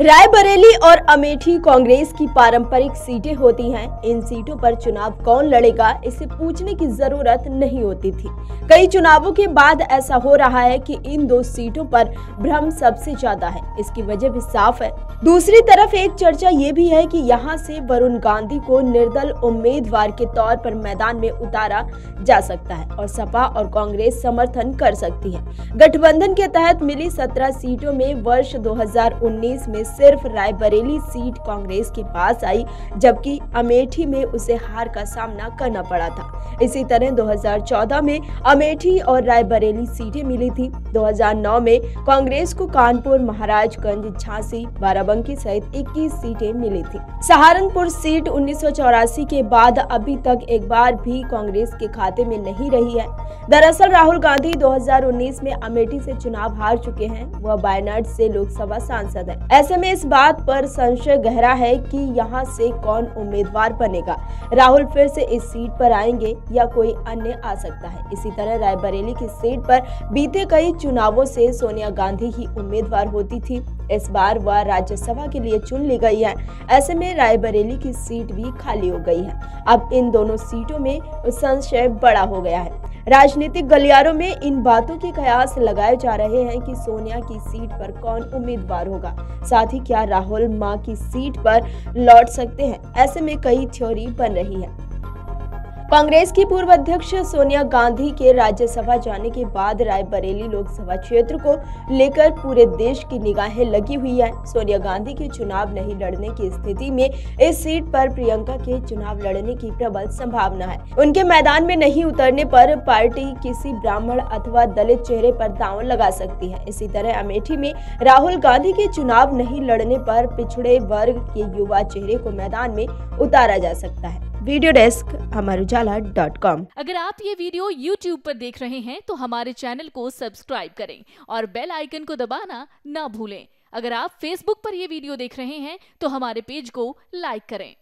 रायबरेली और अमेठी कांग्रेस की पारंपरिक सीटें होती हैं। इन सीटों पर चुनाव कौन लड़ेगा इसे पूछने की जरूरत नहीं होती थी। कई चुनावों के बाद ऐसा हो रहा है कि इन दो सीटों पर भ्रम सबसे ज्यादा है। इसकी वजह भी साफ है। दूसरी तरफ एक चर्चा ये भी है कि यहाँ से वरुण गांधी को निर्दल उम्मीदवार के तौर पर मैदान में उतारा जा सकता है और सपा और कांग्रेस समर्थन कर सकती है। गठबंधन के तहत मिली 17 सीटों में वर्ष 2019 में सिर्फ रायबरेली सीट कांग्रेस के पास आई, जबकि अमेठी में उसे हार का सामना करना पड़ा था। इसी तरह 2014 में अमेठी और रायबरेली सीटें मिली थी। 2009 में कांग्रेस को कानपुर, महाराजगंज, झांसी, बाराबंकी सहित 21 सीटें मिली थी। सहारनपुर सीट 1984 के बाद अभी तक एक बार भी कांग्रेस के खाते में नहीं रही है। दरअसल राहुल गांधी 2019 में अमेठी से चुनाव हार चुके हैं। वह वायनाड से लोकसभा सांसद है। ऐसे में इस बात पर संशय गहरा है कि यहां से कौन उम्मीदवार बनेगा। राहुल फिर से इस सीट पर आएंगे या कोई अन्य आ सकता है। इसी तरह रायबरेली की सीट पर बीते कई चुनावों से सोनिया गांधी ही उम्मीदवार होती थी। इस बार वह राज्यसभा के लिए चुन ली गई है। ऐसे में रायबरेली की सीट भी खाली हो गई है। अब इन दोनों सीटों में संशय बड़ा हो गया है। राजनीतिक गलियारों में इन बातों के कयास लगाए जा रहे हैं कि सोनिया की सीट पर कौन उम्मीदवार होगा। साथ ही क्या राहुल मां की सीट पर लौट सकते हैं? ऐसे में कई थ्योरी बन रही है। कांग्रेस की पूर्व अध्यक्ष सोनिया गांधी के राज्यसभा जाने के बाद रायबरेली लोकसभा क्षेत्र को लेकर पूरे देश की निगाहें लगी हुई है। सोनिया गांधी के चुनाव नहीं लड़ने की स्थिति में इस सीट पर प्रियंका के चुनाव लड़ने की प्रबल संभावना है। उनके मैदान में नहीं उतरने पर पार्टी किसी ब्राह्मण अथवा दलित चेहरे पर दांव लगा सकती है। इसी तरह अमेठी में राहुल गांधी के चुनाव नहीं लड़ने पर पिछड़े वर्ग के युवा चेहरे को मैदान में उतारा जा सकता है। Video desk Amar Ujala .com। अगर आप ये वीडियो YouTube पर देख रहे हैं तो हमारे चैनल को सब्सक्राइब करें और बेल आइकन को दबाना ना भूलें। अगर आप Facebook पर ये वीडियो देख रहे हैं तो हमारे पेज को लाइक करें।